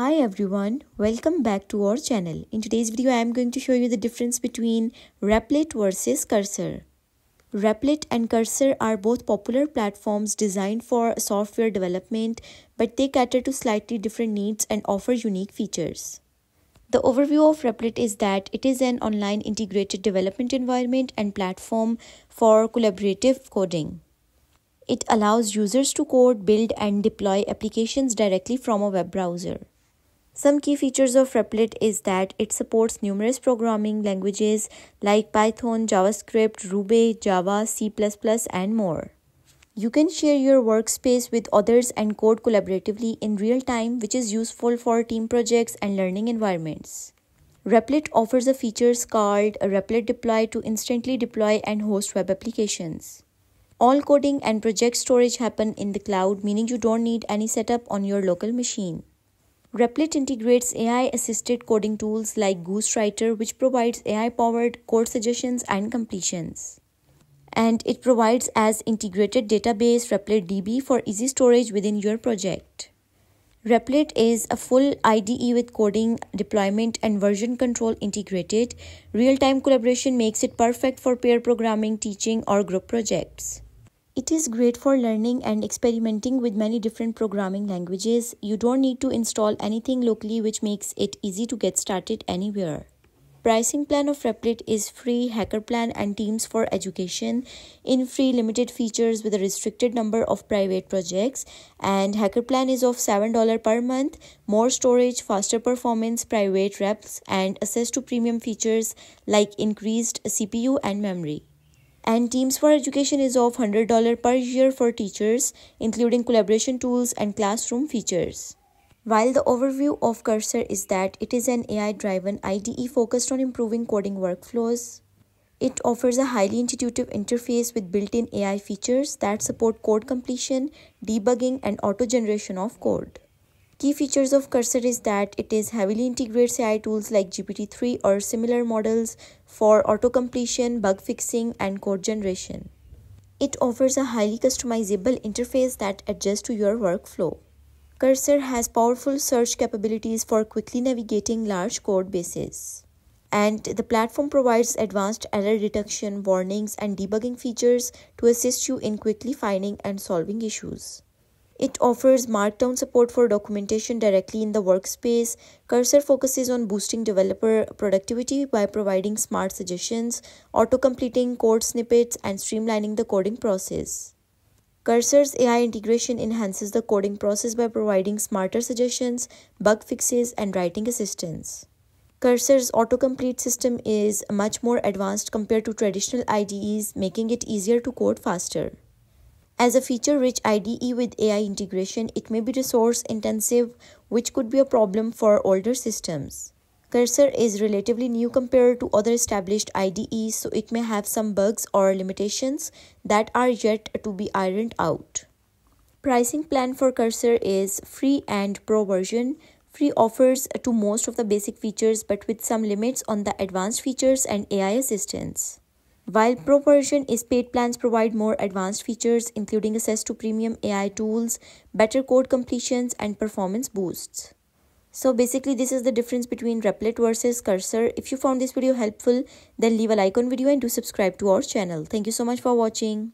Hi everyone, welcome back to our channel. In today's video I am going to show you the difference between Replit versus Cursor. Replit and Cursor are both popular platforms designed for software development, but they cater to slightly different needs and offer unique features. The overview of Replit is that it is an online integrated development environment and platform for collaborative coding. It allows users to code, build and deploy applications directly from a web browser. Some key features of Replit is that it supports numerous programming languages like Python, JavaScript, Ruby, Java, C++ and more. You can share your workspace with others and code collaboratively in real time, which is useful for team projects and learning environments. Replit offers a feature called Replit Deploy to instantly deploy and host web applications. All coding and project storage happen in the cloud, meaning you don't need any setup on your local machine. Replit integrates AI-assisted coding tools like Ghostwriter, which provides AI-powered code suggestions and completions. And it provides as integrated database Replit DB for easy storage within your project. Replit is a full IDE with coding, deployment and version control integrated. Real-time collaboration makes it perfect for pair programming, teaching or group projects. It is great for learning and experimenting with many different programming languages. You don't need to install anything locally, which makes it easy to get started anywhere. Pricing plan of Replit is free, hacker plan and teams for education. In free, limited features with a restricted number of private projects. And hacker plan is of $7 per month, more storage, faster performance, private reps and access to premium features like increased CPU and memory. And Teams for Education is of $100 per year for teachers, including collaboration tools and classroom features. While the overview of Cursor is that it is an AI-driven IDE focused on improving coding workflows. It offers a highly intuitive interface with built-in AI features that support code completion, debugging, and auto-generation of code. Key features of Cursor is that it is heavily integrates AI tools like GPT-3 or similar models for auto-completion, bug fixing, and code generation. It offers a highly customizable interface that adjusts to your workflow. Cursor has powerful search capabilities for quickly navigating large code bases. And the platform provides advanced error detection, warnings, and debugging features to assist you in quickly finding and solving issues. It offers markdown support for documentation directly in the workspace. Cursor focuses on boosting developer productivity by providing smart suggestions, auto-completing code snippets, and streamlining the coding process. Cursor's AI integration enhances the coding process by providing smarter suggestions, bug fixes, and writing assistance. Cursor's autocomplete system is much more advanced compared to traditional IDEs, making it easier to code faster. As a feature-rich IDE with AI integration, it may be resource-intensive, which could be a problem for older systems. Cursor is relatively new compared to other established IDEs, so it may have some bugs or limitations that are yet to be ironed out. Pricing plan for Cursor is free and pro version. Free offers to most of the basic features, but with some limits on the advanced features and AI assistance. While Pro version is paid plans provide more advanced features including access to premium AI tools, better code completions and performance boosts. So basically this is the difference between Replit versus Cursor. If you found this video helpful, then leave a like on video and do subscribe to our channel. Thank you so much for watching.